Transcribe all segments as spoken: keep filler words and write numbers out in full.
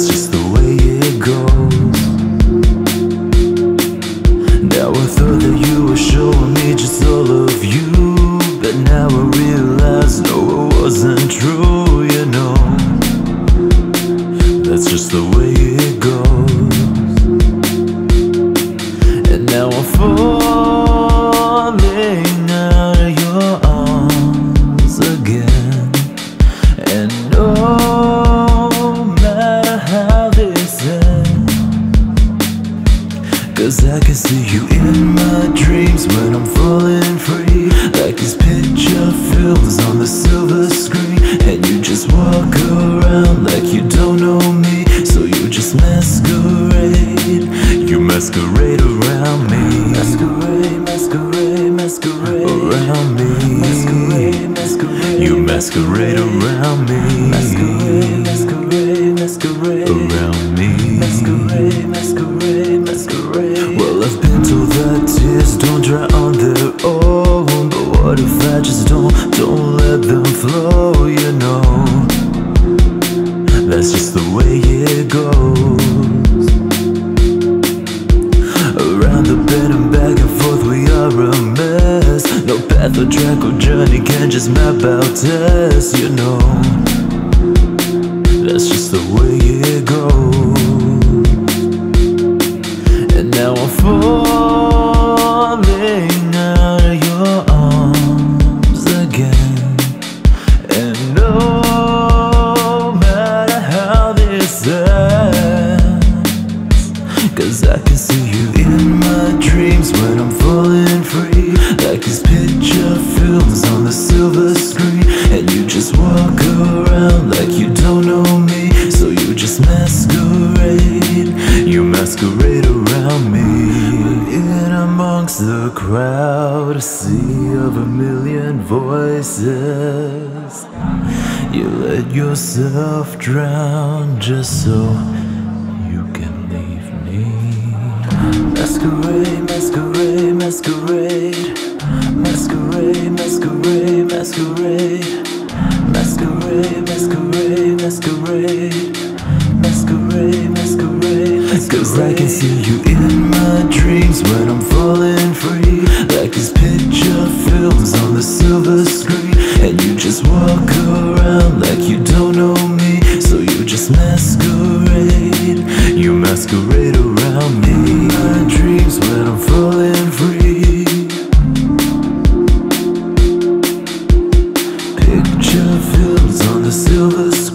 that's just the way it goes. Now I thought that you were showing me just all of you, but now I realize no, it wasn't true, you know. That's just the way it goes. And now I'm falling out of your arms again, and no matter how this ends, 'cause I can see you in my dreams when I'm falling free, like this picture films on the silver screen. And you just walk around like you don't know me, so you just masquerade. You masquerade around me. Masquerade, masquerade, masquerade around me. Masquerade, masquerade. You masquerade around me. Masquerade, masquerade, masquerade around me. Masquerade, masquerade, masquerade. Well, I've been told that tears don't dry on their own, but what if I just don't, don't let them flow, you know? That's just the way it goes. Around the bend and back and forth we are a mess. No path or track or journey can just map out us, you know? That's just the way it goes. And now I'm falling out of your arms again, and no matter how this ends, 'cause I can see you in my dreams when I'm falling free, like these picture films on the silver screen. And you just walk around like you don't know me, so you just masquerade. You masquerade around me. In amongst the crowd, a sea of a million voices, you let yourself drown just so you can leave me. Masquerade, masquerade, masquerade. Masquerade, masquerade, masquerade. Masquerade, masquerade, masquerade. Masquerade, masquerade, masquerade. 'Cause I can see you in my dreams when I'm falling free, like these picture films on the silver screen. And you just walk around like you don't know me, so you just masquerade. You masquerade around me. In my dreams when I'm falling free, picture films on the silver screen.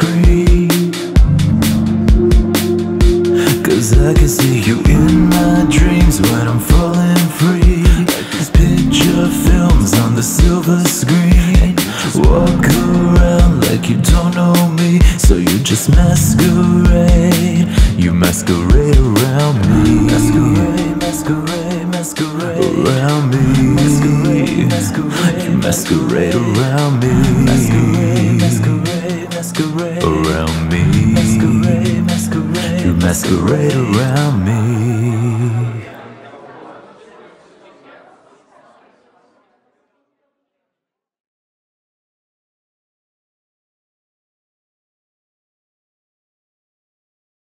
'Cause I can see you in my dreams when I'm falling free, like these picture films on the silver screen. Walk around like you don't know me, so you just masquerade. You masquerade around me. Masquerade, masquerade, masquerade around me. Masquerade, masquerade. You masquerade around me. Masquerade, masquerade, masquerade around me. Masquerade, masquerade. You masquerade around me.